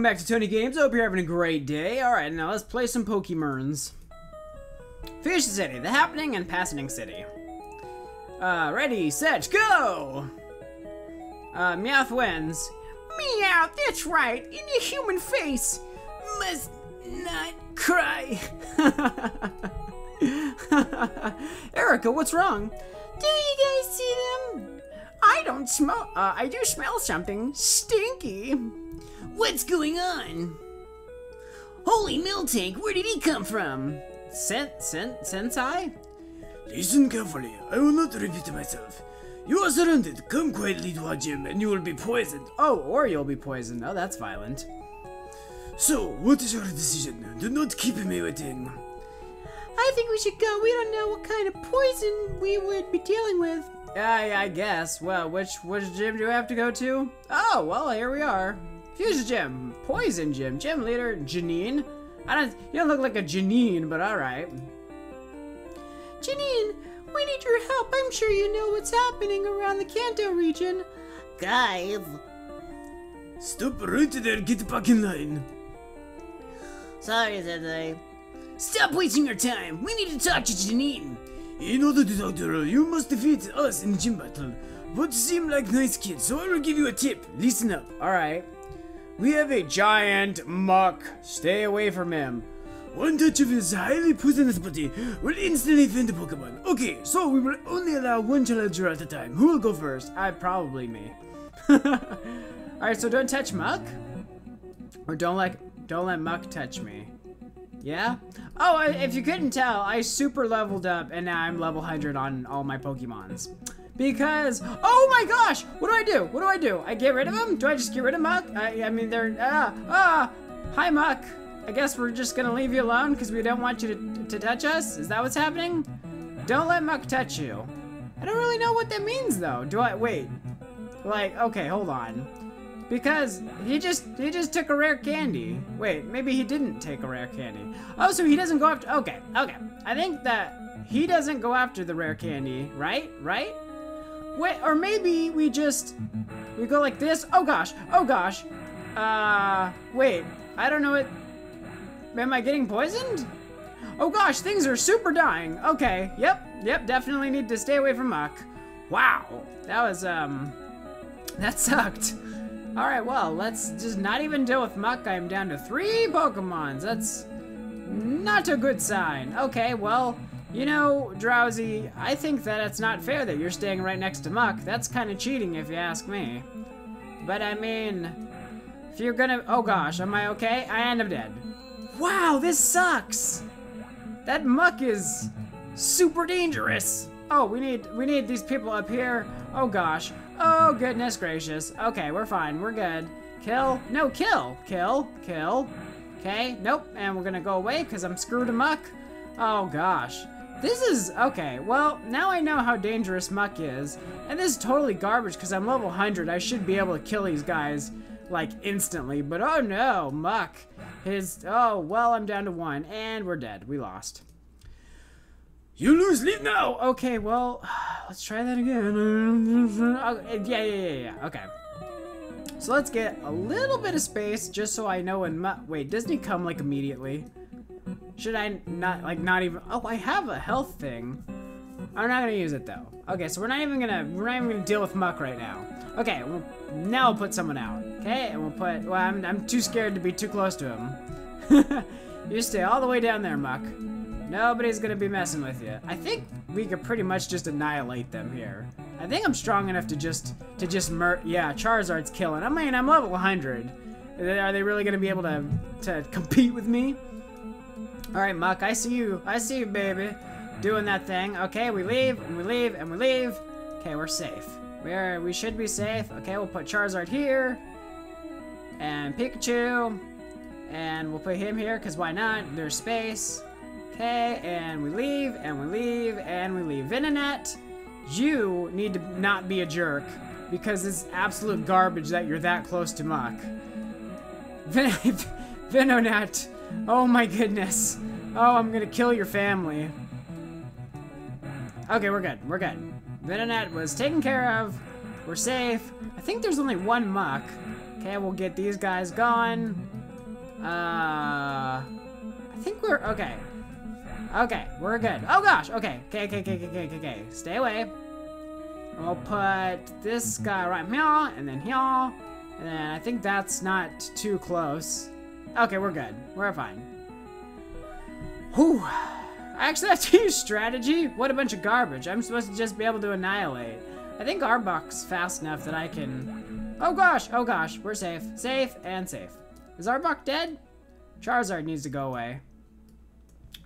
welcome back to Tony Games. I hope you're having a great day. Alright, now let's play some Pokémons. Fusion City, the Happening and Passing City. Ready, set, go! Meowth wins. Meow, that's right, in the human face. Must not cry. Erica, what's wrong? Do you guys see them? I don't smell, I do smell something stinky. What's going on? Holy Miltank, where did he come from? Sensei? Listen carefully, I will not repeat myself. You are surrounded, come quietly to our gym and you will be poisoned. Oh, or you'll be poisoned. Oh, that's violent. So, what is your decision? Do not keep me waiting. I think we should go. We don't know what kind of poison we would be dealing with. I guess. Well, which gym do we have to go to? Oh, well, here we are. Fusion Gym. Poison Gym. Gym leader, Janine. You don't look like a Janine, but alright. Janine, we need your help. I'm sure you know what's happening around the Kanto region. Guys. Stop right there, get back in line. Sorry, Sensei. Stop wasting your time. We need to talk to Janine. In order to talk to her, you must defeat us in gym battle. But seem like nice kids, so I will give you a tip. Listen up. Alright. We have a giant Muk. Stay away from him. One touch of his highly poisonous body will instantly faint the Pokemon. Okay, so we will only allow one challenger at a time. Who will go first? Probably me. Alright, so don't touch Muk? Or don't let Muk touch me. Yeah? Oh, if you couldn't tell, I super leveled up and now I'm level 100 on all my Pokemons. Because, oh my gosh! What do I do? What do I do? I get rid of him? Do I just get rid of Muk? I mean, they're, hi Muk! I guess we're just gonna leave you alone because we don't want you to touch us? Is that what's happening? Don't let Muk touch you. I don't really know what that means though. Do I, wait. Like, okay, hold on. Because he just took a rare candy. Wait, maybe he didn't take a rare candy. Oh, so he doesn't go after, okay. I think that he doesn't go after the rare candy, right? Wait, or maybe we go like this. Oh gosh. Wait, I don't know what, am I getting poisoned? Oh gosh, things are super dying. Okay, yep, definitely need to stay away from Muk. Wow, that was, that sucked. Alright, well, let's just not even deal with Muk. I'm down to 3 Pokemons. That's not a good sign. Okay, well, you know, Drowzee, I think that it's not fair that you're staying right next to Muk. That's kind of cheating if you ask me. But I mean, if you're gonna... Oh gosh, am I okay? I end up dead. Wow, this sucks! That Muk is super dangerous! Oh, we need these people up here. Oh gosh. Oh, goodness gracious. Okay, we're fine. We're good. Kill. No, kill. Kill. Kill. Okay, nope. And we're gonna go away because I'm screwed Muk. Oh, gosh. This is... Okay, well, now I know how dangerous Muk is. And this is totally garbage because I'm level 100. I should be able to kill these guys, like, instantly. But oh no, Muk. Oh, well, I'm down to 1. And we're dead. We lost. You lose, leave now! Okay, well, let's try that again. Yeah, okay. So let's get a little bit of space just so I know when Muk... Wait, doesn't he come, like, immediately? Should I not, like, not even... Oh, I have a health thing. I'm not gonna use it, though. Okay, so we're not even gonna deal with Muk right now. Okay, well, now we'll put someone out. Okay, and we'll put... Well, I'm too scared to be too close to him. You stay all the way down there, Muk. Nobody's gonna be messing with you. I think we could pretty much just annihilate them here. I think I'm strong enough to just yeah, Charizard's killing. I mean, I'm level 100. Are they really gonna be able to compete with me? All right, Muk, I see you, baby, doing that thing. Okay, we leave and we leave and we leave. Okay, we're safe. We should be safe. Okay, we'll put Charizard here and Pikachu, and we'll put him here because why not? There's space. Okay, and we leave, and we leave, and we leave. Venonat, you need to not be a jerk, because it's absolute garbage that you're that close to Muk. Venonat, oh my goodness. Oh, I'm gonna kill your family. Okay, we're good. Venonat was taken care of, we're safe. I think there's only 1 Muk. Okay, Okay, we'll get these guys going. I think we're okay. Okay, we're good. Oh gosh, okay. Okay. Stay away. And we'll put this guy right here, and then here, and then I think that's not too close. Okay, we're good. We're fine. Whew. I actually have to use strategy? What a bunch of garbage. I'm supposed to just be able to annihilate. I think Arbok's fast enough that I can... oh gosh, we're safe. Safe and safe. Is Arbok dead? Charizard needs to go away.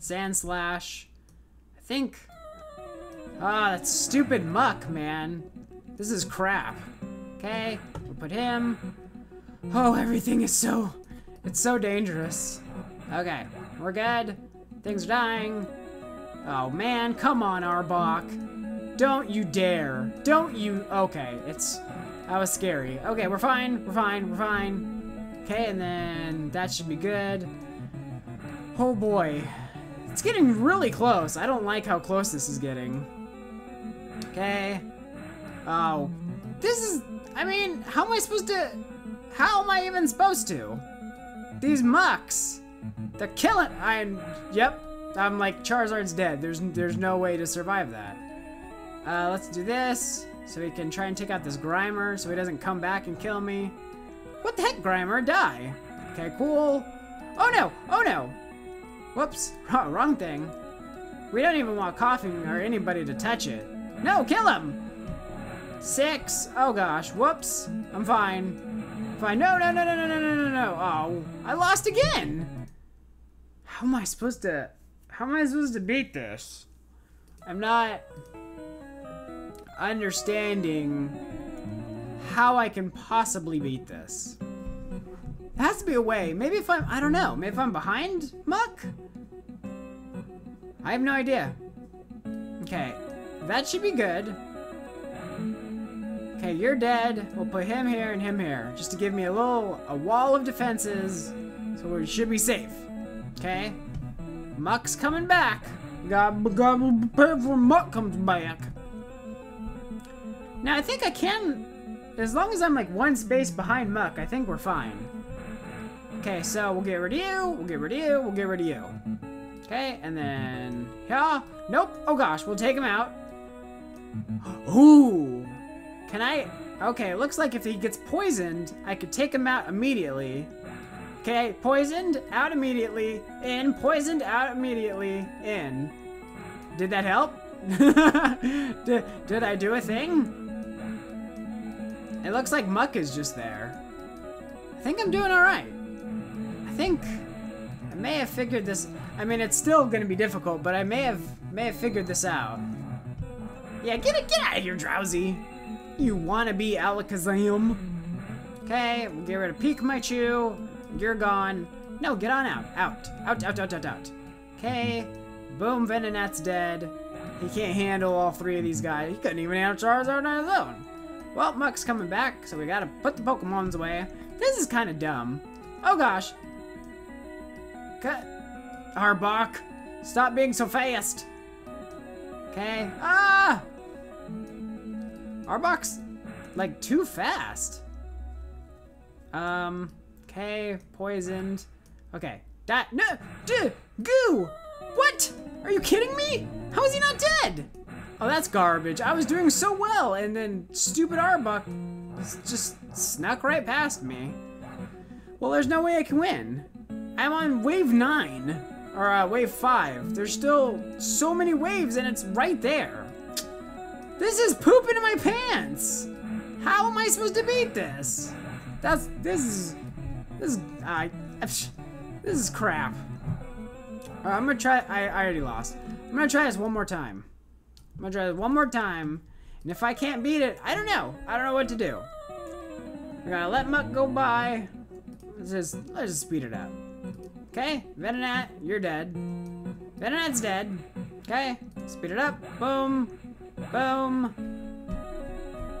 Sandslash. I think... Ah, that stupid Muk, man. This is crap. Okay, we'll put him. Oh, everything is so... It's so dangerous. Okay, we're good. Things are dying. Oh man, come on, Arbok. Don't you dare. Don't you... Okay, it's... That was scary. Okay, we're fine. We're fine. We're fine. Okay, and then that should be good. Oh boy. It's getting really close. I don't like how close this is getting. Okay. Oh. This is... I mean, how am I supposed to... How am I even supposed to? These Mucks. They're killing... Yep. I'm like, Charizard's dead. There's no way to survive that. Let's do this. So we can try and take out this Grimer so he doesn't come back and kill me. What the heck, Grimer? Die. Okay, cool. Oh no! Oh no! Whoops. Wrong thing. We don't even want Koffing or anybody to touch it. No, kill him! 6. Oh gosh. Whoops. I'm fine. No. Oh, I lost again. How am I supposed to beat this? I'm not understanding how I can possibly beat this. There has to be a way. Maybe if I don't know. Maybe if I'm behind Muk? I have no idea. Okay. That should be good. Okay, you're dead. We'll put him here and him here, just to give me a wall of defenses, so we should be safe. Okay, Muk's coming back. Gotta prepare for Muk comes back. Now I think I can, as long as I'm like one space behind Muk, I think we're fine. Okay, so we'll get rid of you. We'll get rid of you. We'll get rid of you. Okay, and then yeah, nope. Oh gosh, we'll take him out. Ooh. Can I? Okay, it looks like if he gets poisoned, I could take him out immediately. Okay, poisoned, out immediately, in, poisoned, out immediately, in. Did that help? Did I do a thing? It looks like Muk is just there. I think I'm doing all right. I think I may have figured this. I mean, it's still going to be difficult, but I may have figured this out. Yeah, get out of here, Drowzee. You wanna be Alakazam. Okay, we'll get rid of Pikachu. You're gone. No, get on out. Out. Okay. Boom, Venonat's dead. He can't handle all three of these guys. He couldn't even handle Charizard on his own. Well, Muk's coming back, so we gotta put the Pokemons away. This is kinda dumb. Oh gosh. Cut. Arbok. Stop being so fast. Okay. Ah! Arbok's, like, too fast. Okay, poisoned. Okay, that, no, goo! What? Are you kidding me? How is he not dead? Oh, that's garbage. I was doing so well, and then stupid Arbok just snuck right past me. Well, there's no way I can win. I'm on wave 9, or wave 5. There's still so many waves, and it's right there. This is pooping in my pants! How am I supposed to beat this? This is crap. I'm gonna try, I already lost. I'm gonna try this one more time. And if I can't beat it, I don't know. I don't know what to do. We're gonna let Muk go by. Let's just speed it up. Okay, Venonat, you're dead. Venonat's dead. Okay, speed it up, boom. Boom.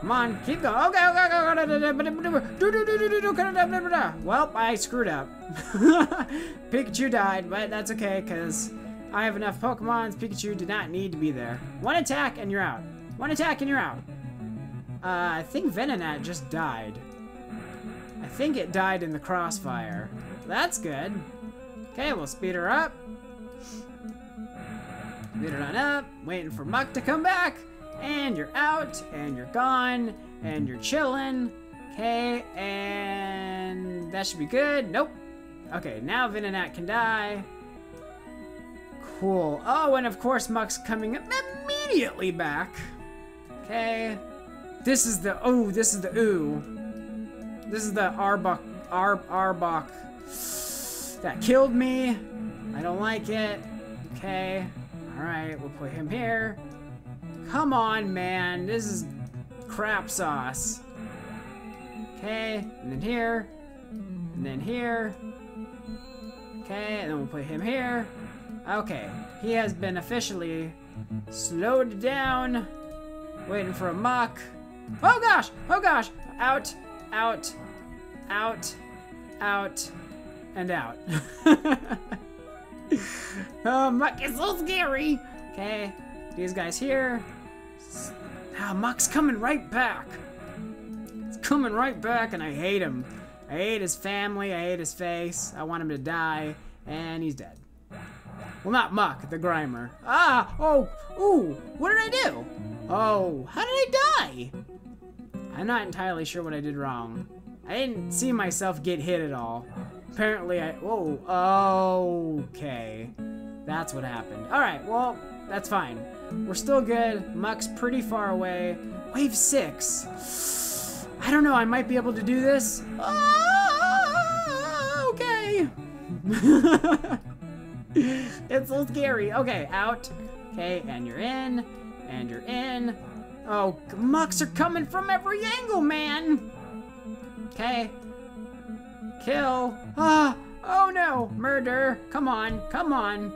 Come on, keep going. Okay. Well, I screwed up. Pikachu died, but that's okay, because I have enough Pokemons. Pikachu did not need to be there. One attack and you're out. I think Venonat just died. I think it died in the crossfire. That's good. Okay, we'll speed her up. Speed her on up. Waiting for Muk to come back. And you're out, and you're gone, and you're chilling. Okay, and that should be good. Nope. Okay, now Venonat can die. Cool. Oh, and of course Muk's coming immediately back. Okay. This is the ooh. This is the Arbok. That killed me. I don't like it. Okay. Alright, we'll put him here. Come on, man. This is crap sauce. Okay, and then here. And then here. Okay, and then we'll put him here. Okay, he has been officially slowed down. Waiting for a Muk. Oh gosh! Oh gosh! Out, out, out, out, and out. Oh, Muk is so scary! Okay, these guys here. Ah, Muk's coming right back. He's coming right back, and I hate him. I hate his family, I hate his face. I want him to die, and he's dead. Well, not Muk, the Grimer. Ah! Oh! Ooh! What did I do? Oh, how did I die? I'm not entirely sure what I did wrong. I didn't see myself get hit at all. Apparently I... Whoa. Okay. That's what happened. Alright, well, that's fine. We're still good. Muk's pretty far away. Wave 6. I don't know, I might be able to do this. Oh, okay. It's so scary. Okay, out. Okay, and you're in. And you're in. Oh, Muks are coming from every angle, man! Okay. Kill. Ah! Oh no! Murder! Come on, come on.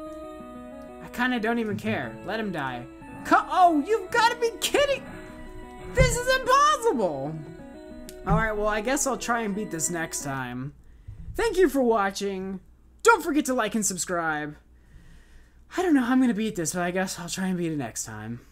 I kinda don't even care. Let him die. Oh, you've gotta be kidding! This is impossible! Alright, well, I guess I'll try and beat this next time. Thank you for watching. Don't forget to like and subscribe. I don't know how I'm gonna beat this, but I guess I'll try and beat it next time.